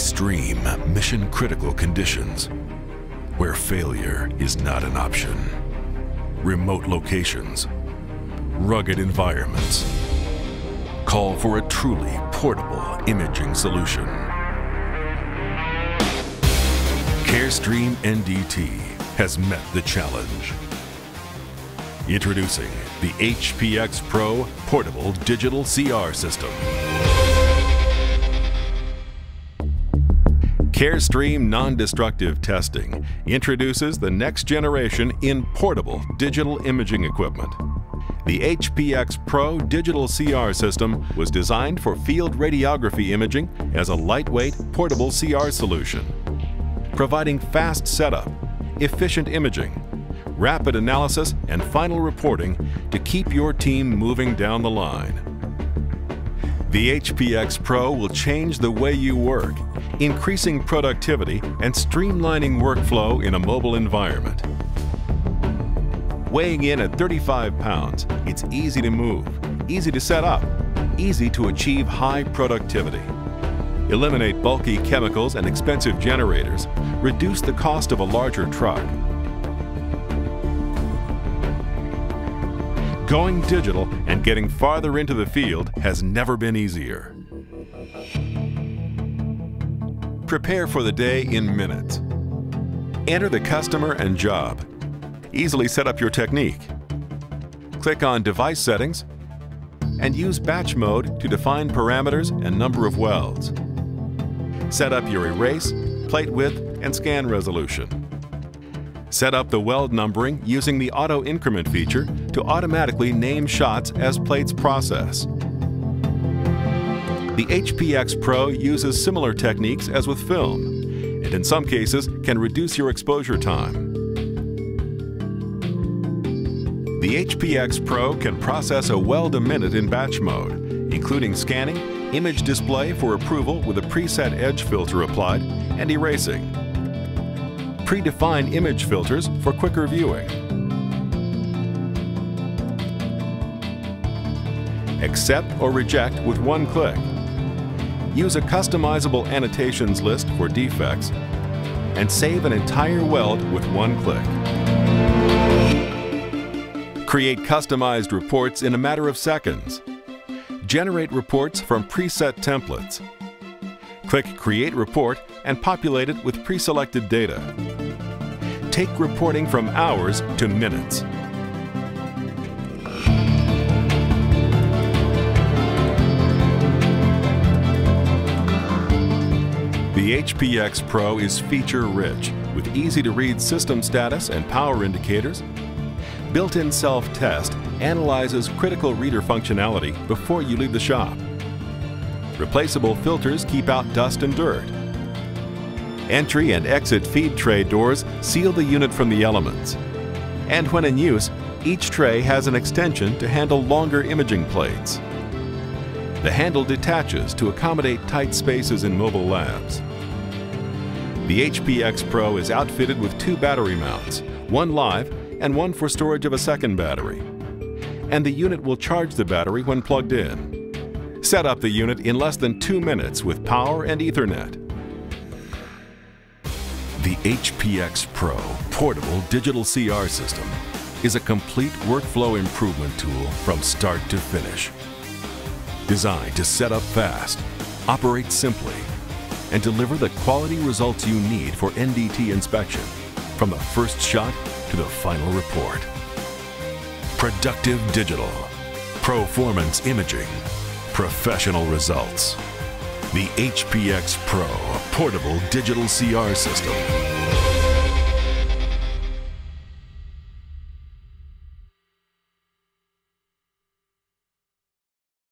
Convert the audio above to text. extreme, mission-critical conditions where failure is not an option. Remote locations, rugged environments, call for a truly portable imaging solution. Carestream NDT has met the challenge. Introducing the HPX Pro Portable Digital CR System. Carestream non-destructive testing introduces the next generation in portable digital imaging equipment. The HPX Pro Digital CR system was designed for field radiography imaging as a lightweight, portable CR solution, providing fast setup, efficient imaging, rapid analysis, and final reporting to keep your team moving down the line. The HPX Pro will change the way you work, increasing productivity and streamlining workflow in a mobile environment. Weighing in at 35 pounds, it's easy to move, easy to set up, easy to achieve high productivity. Eliminate bulky chemicals and expensive generators, reduce the cost of a larger truck. Going digital and getting farther into the field has never been easier. Prepare for the day in minutes. Enter the customer and job. Easily set up your technique. Click on Device Settings and use Batch Mode to define parameters and number of welds. Set up your erase, plate width, and scan resolution. Set up the weld numbering using the Auto Increment feature to automatically name shots as plates process. The HPX Pro uses similar techniques as with film, and in some cases can reduce your exposure time. The HPX Pro can process a weld a minute in batch mode, including scanning, image display for approval with a preset edge filter applied, and erasing. Predefined image filters for quicker viewing. Accept or reject with one click. Use a customizable annotations list for defects, and save an entire weld with one click. Create customized reports in a matter of seconds. Generate reports from preset templates. Click Create Report and populate it with pre-selected data. Take reporting from hours to minutes. The HPX Pro is feature-rich with easy-to-read system status and power indicators. Built-in self-test analyzes critical reader functionality before you leave the shop. Replaceable filters keep out dust and dirt. Entry and exit feed tray doors seal the unit from the elements. And when in use, each tray has an extension to handle longer imaging plates. The handle detaches to accommodate tight spaces in mobile labs. The HPX Pro is outfitted with two battery mounts, one live and one for storage of a second battery. And the unit will charge the battery when plugged in. Set up the unit in less than 2 minutes with power and Ethernet. The HPX Pro Portable Digital CR System is a complete workflow improvement tool from start to finish. Designed to set up fast, operate simply, and deliver the quality results you need for NDT inspection from the first shot to the final report. Productive digital, performance imaging, professional results. The HPX Pro Portable Digital CR System.